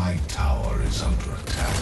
Light Tower is under attack.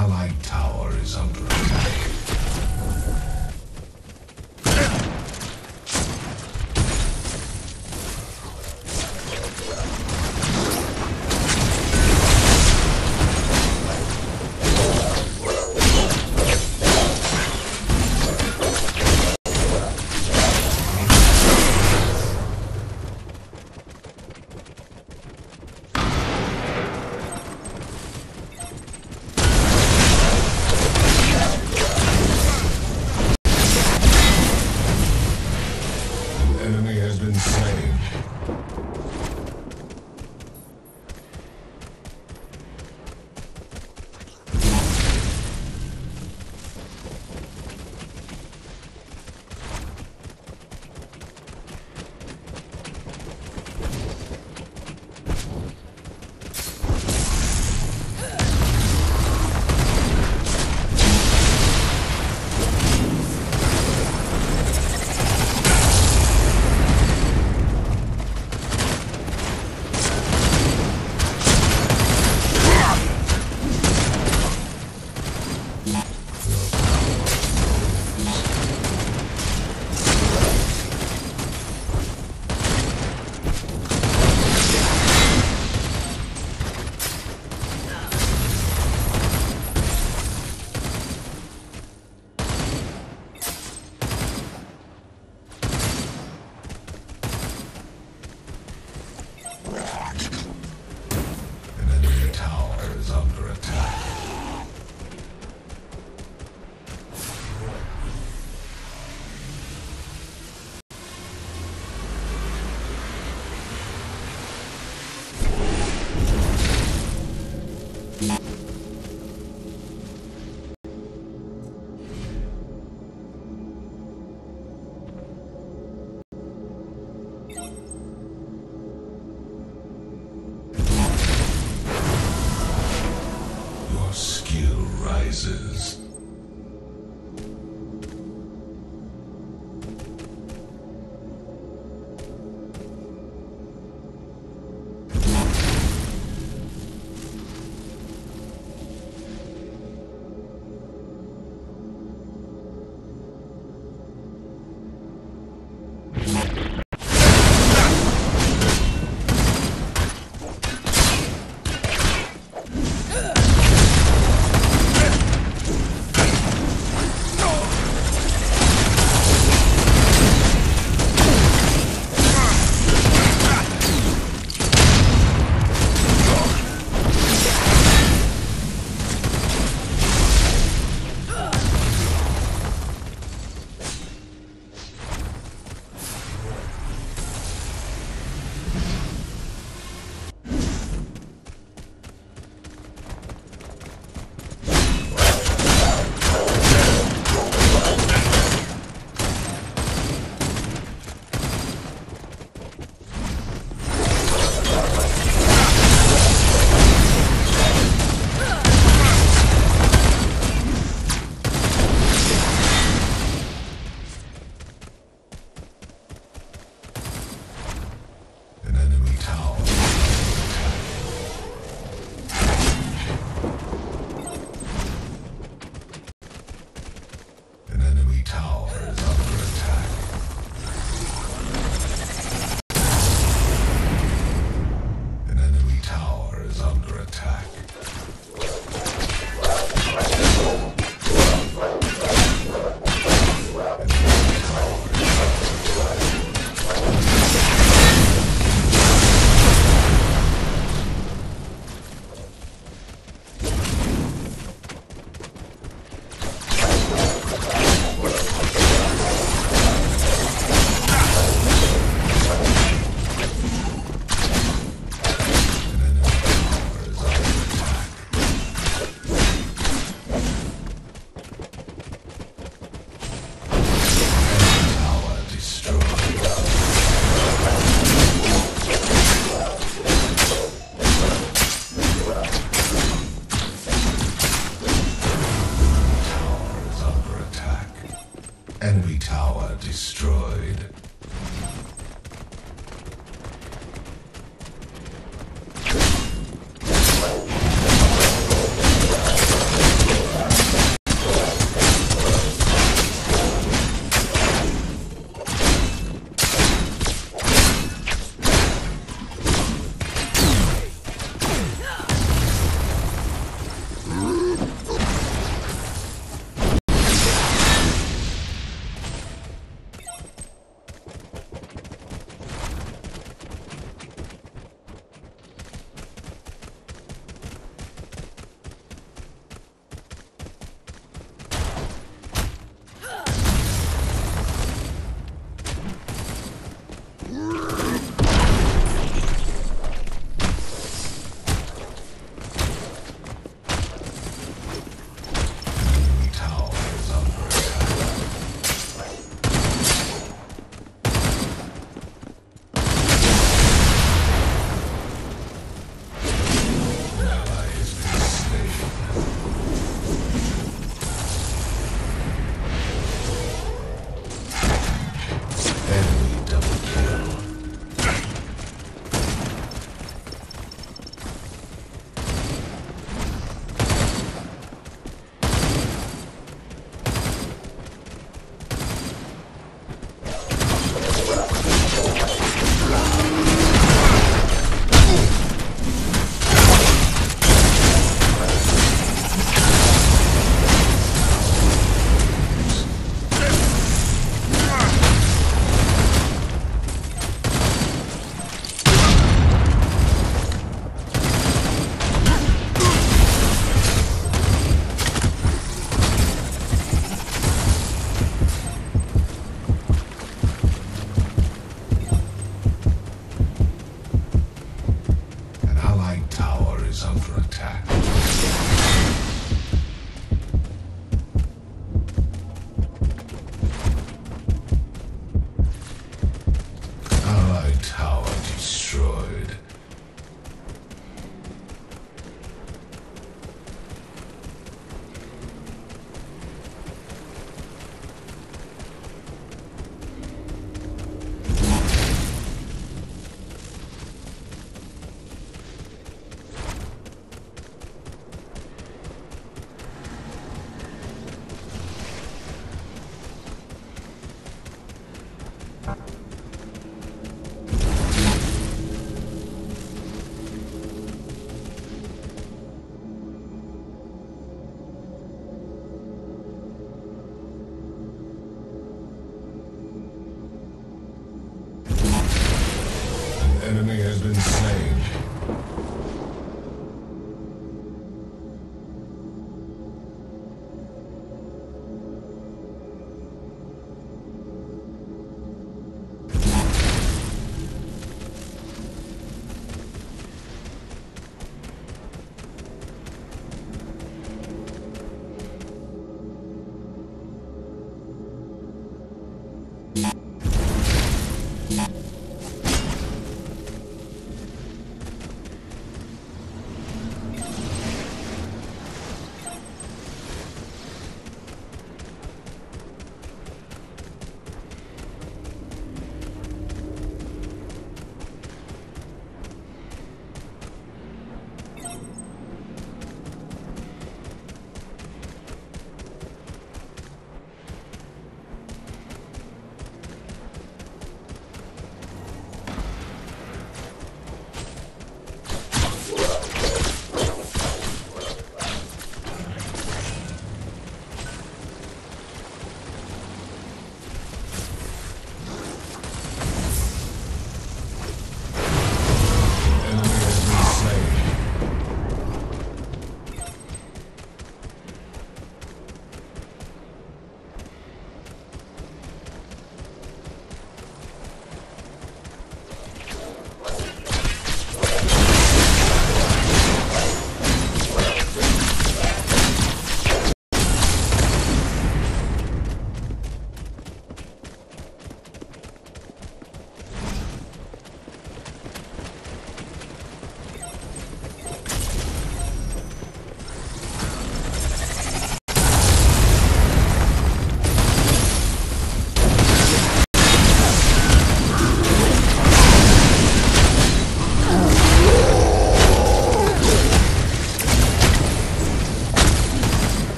Allied tower is under attack.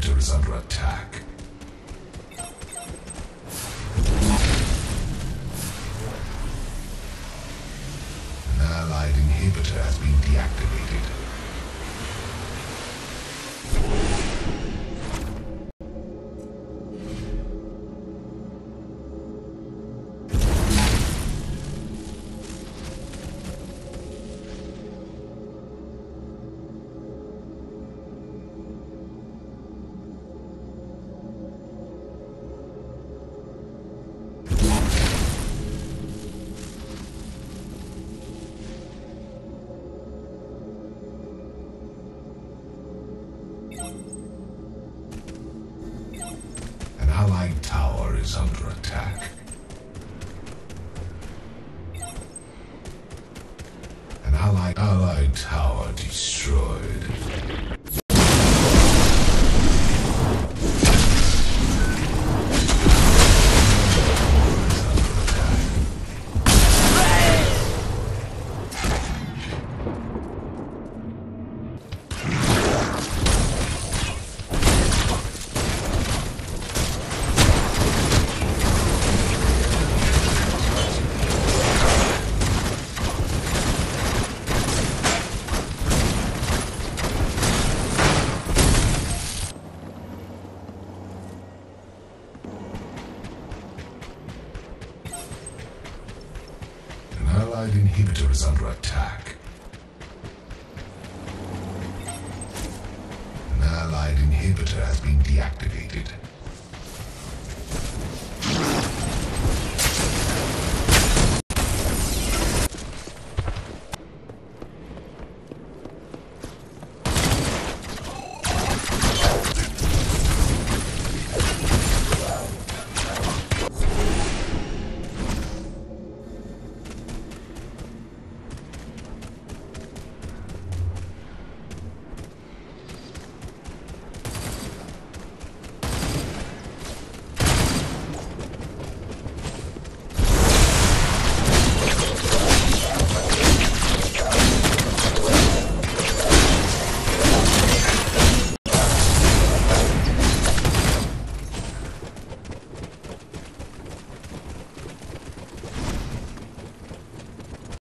perimeter is under attack. An allied inhibitor has been deactivated. Allied tower is under attack. An allied tower destroyed. Allied inhibitor is under attack. An allied inhibitor has been deactivated.